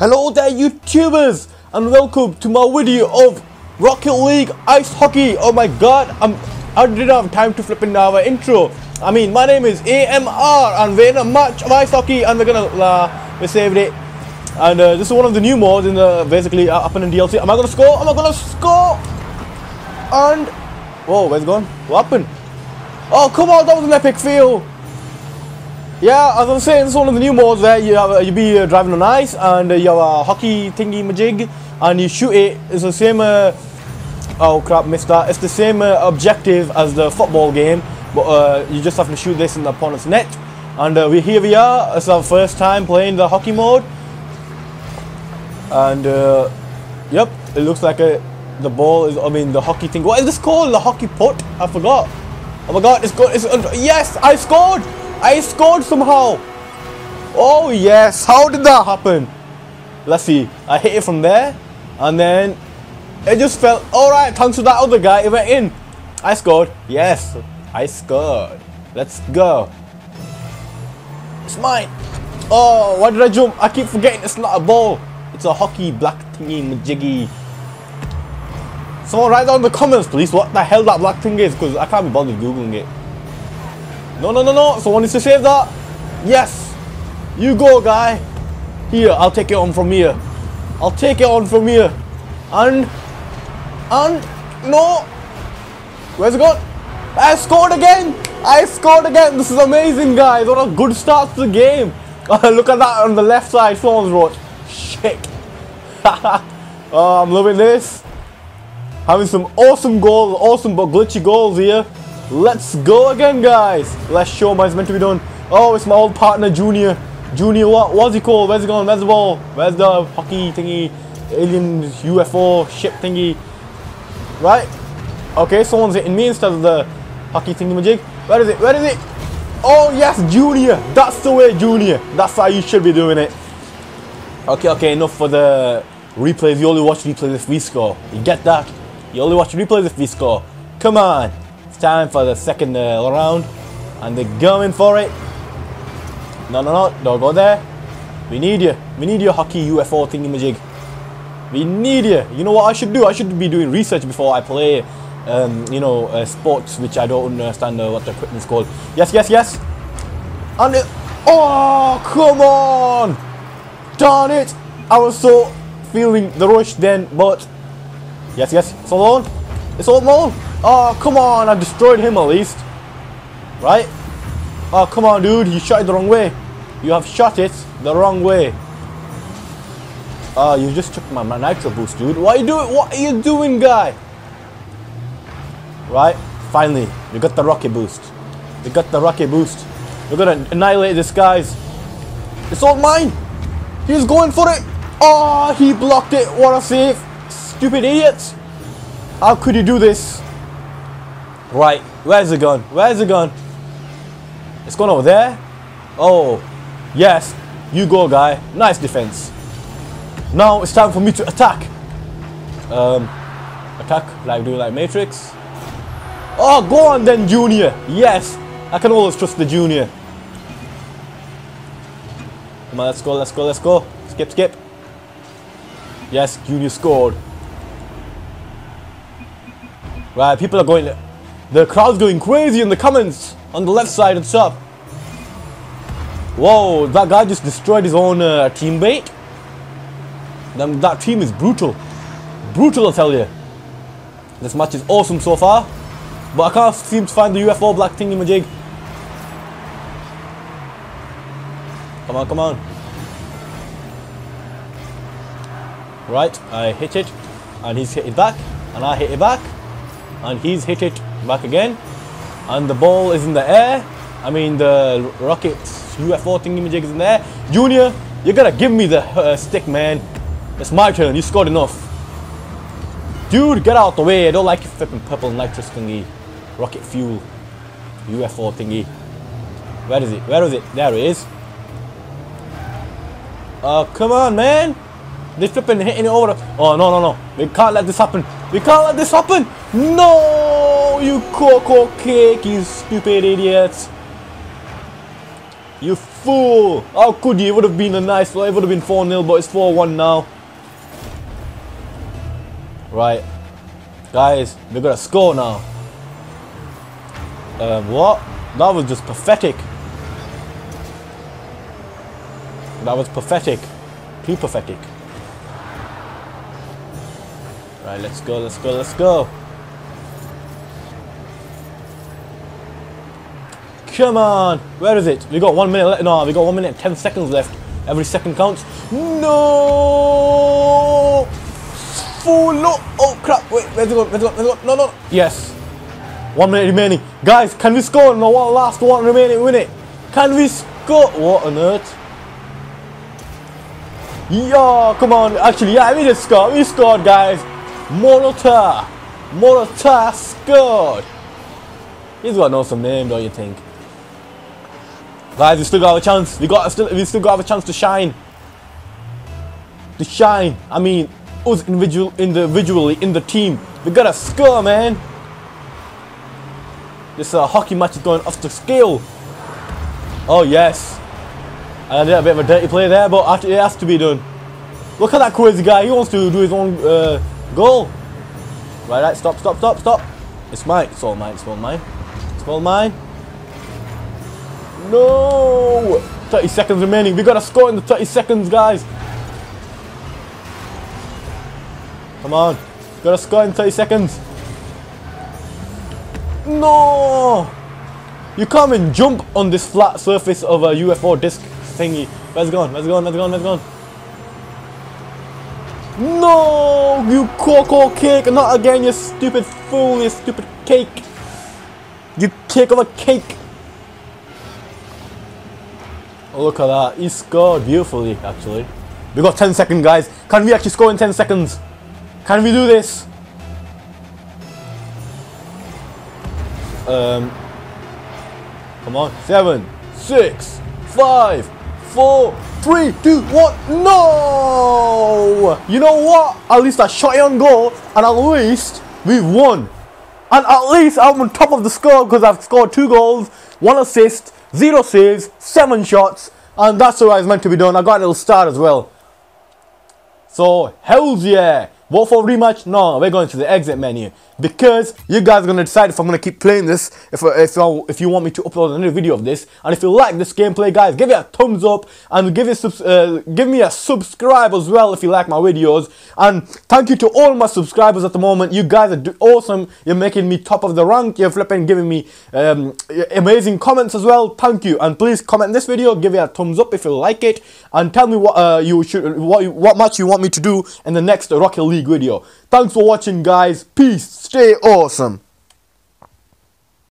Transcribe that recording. Hello there YouTubers, and welcome to my video of Rocket League Ice Hockey. Oh my god, I didn't have time to flip in our intro. I mean, my name is AMR and we're in a match of Ice Hockey and we saved it. And this is one of the new mods in the basically happen in DLC. Am I gonna score? Am I gonna score? And, whoa, where's it gone? What happened? Oh come on, that was an epic fail. Yeah, as I was saying, this is one of the new modes where you have you be driving on ice and you have a hockey thingy majig and you shoot it. It's the same. Oh crap, missed that. It's the same objective as the football game, but you just have to shoot this in the opponent's net. And here we are. It's our first time playing the hockey mode. And yep, it looks like the ball is. I mean, the hockey thing. What is this called? The hockey putt? I forgot. Oh my god, it's good. It's yes, I scored. I scored somehow. Oh yes, how did that happen? Let's see. I hit it from there and then it just fell. Alright, thanks to that other guy, it went in. I scored. Yes, I scored. Let's go. It's mine. Oh, why did I jump? I keep forgetting it's not a ball. It's a hockey black thingy jiggy. Someone write down in the comments please what the hell that black thing is, because I can't be bothered googling it. No, no, no, no. Someone needs to save that. Yes. You go, guy. Here, I'll take it on from here. I'll take it on from here. And, no. Where's it gone? I scored again. I scored again. This is amazing, guys. What a good start to the game. Look at that on the left side. Someone's wrote. Shit. Oh, I'm loving this. Having some awesome goals. Awesome but glitchy goals here. Let's go again, guys. Let's show him how it's meant to be done. Oh, it's my old partner, Junior. Junior, what's he called? Where's he going? Where's the ball? Where's the hockey thingy? Alien UFO ship thingy. Right? Okay, someone's hitting me instead of the hockey thingy-majig. Where is it? Where is it? Oh, yes, Junior. That's the way, Junior. That's how you should be doing it. Okay, okay, enough for the replays. You only watch replays if we score. You get that? You only watch replays if we score. Come on. Time for the second round, and they're going for it. No, no, no, don't go there. We need you. We need your hockey UFO thingy-majig. We need you. You know what I should do? I should be doing research before I play, you know, sports which I don't understand what the equipment's called. Yes, yes, yes. And it, oh, come on! Darn it! I was so feeling the rush then, but yes, yes, it's all on. It's all on. Oh, come on, I destroyed him at least. Right? Oh, come on, dude, you shot it the wrong way. You have shot it the wrong way. Oh, you just took my nitro boost, dude. What are you doing? What are you doing, guy? Right? Finally, we got the rocket boost. We got the rocket boost. We're gonna annihilate this, guys. It's all mine. He's going for it. Oh, he blocked it. What a save. Stupid idiots. How could you do this? Right, where's the gun? Where's the gun? It's gone over there. Oh, yes. You go, guy. Nice defense. Now it's time for me to attack. Attack like do like Matrix. Oh, go on then, Junior. Yes, I can always trust the Junior. Come on, let's go, let's go, let's go. Skip, skip. Yes, Junior scored. Right, people are going. The crowd's going crazy in the comments on the left side and stuff. Whoa, that guy just destroyed his own teammate. That team is brutal. Brutal, I tell you. This match is awesome so far. But I can't seem to find the UFO black thingy-majig. Come on, come on. Right, I hit it. And he's hit it back. And I hit it back. And he's hit it back again, and the ball is in the air. I mean, the rocket UFO thingy-majig is in the air. Junior, you gotta give me the stick, man. It's my turn. You scored enough, dude. Get out the way. I don't like your flipping purple nitrous thingy, rocket fuel, UFO thingy. Where is it? Where is it? There it is. Oh, come on, man. They're flipping, hitting it over. Oh no, no, no. We can't let this happen. We can't let this happen. No. You cocoa cake, you stupid idiots. You fool! How could you? It would have been a nice play. It would have been 4-0, but it's 4-1 now. Right. Guys, we're gonna score now. What? That was just pathetic. That was pathetic. Too pathetic. Right, let's go, let's go, let's go. Come on. Where is it? We got 1 minute left. No, we got 1 minute and 10 seconds left. Every second counts. No! Fool, no! Oh crap! Wait, where's it going? Where's it going? Where's it going? No, no! Yes! 1 minute remaining. Guys, can we score? No, one last one remaining, win it! Can we score? What on earth? Yeah, come on! Actually, yeah, we just scored! We scored, guys! Morata! Morata scored! He's got an awesome name, don't you think? Guys, we still got a chance! We still got a chance to shine! To shine! I mean, us individually in the team, we gotta score, man. This hockey match is going off the scale. Oh yes, I did a bit of a dirty play there, but it has to be done. Look at that crazy guy. He wants to do his own goal. Right, stop, stop, stop, stop. It's mine. It's all mine. It's all mine. It's all mine. No. 30 seconds remaining. We gotta score in the 30 seconds, guys. Come on, gotta score in 30 seconds. No! You can't even jump on this flat surface of a UFO disc thingy. Where's it gone? Where's it gone? Where's it gone? Where's it gone? No! You cocoa cake! Not again, you stupid fool, you stupid cake! You cake of a cake! Oh, look at that. He scored beautifully, actually. We got 10 seconds, guys. Can we actually score in 10 seconds? Can we do this? Come on. 7, 6, 5, 4, 3, 2, 1. No! You know what? At least I shot it on goal, and at least we won. And at least I'm on top of the score because I've scored 2 goals, 1 assist, 0 saves, 7 shots, and that's what I was meant to be done. I got a little star as well. So hells yeah! What for rematch? No, we're going to the exit menu because you guys are going to decide if I'm going to keep playing this, if you want me to upload another video of this. And if you like this gameplay, guys, give it a thumbs up and give me a subscribe as well if you like my videos. And thank you to all my subscribers at the moment. You guys are awesome. You're making me top of the rank. You're flipping giving me amazing comments as well. Thank you. And please comment this video. Give it a thumbs up if you like it. And tell me what what match you want me to do in the next Rocket League video. Thanks for watching, guys. Peace. Stay awesome.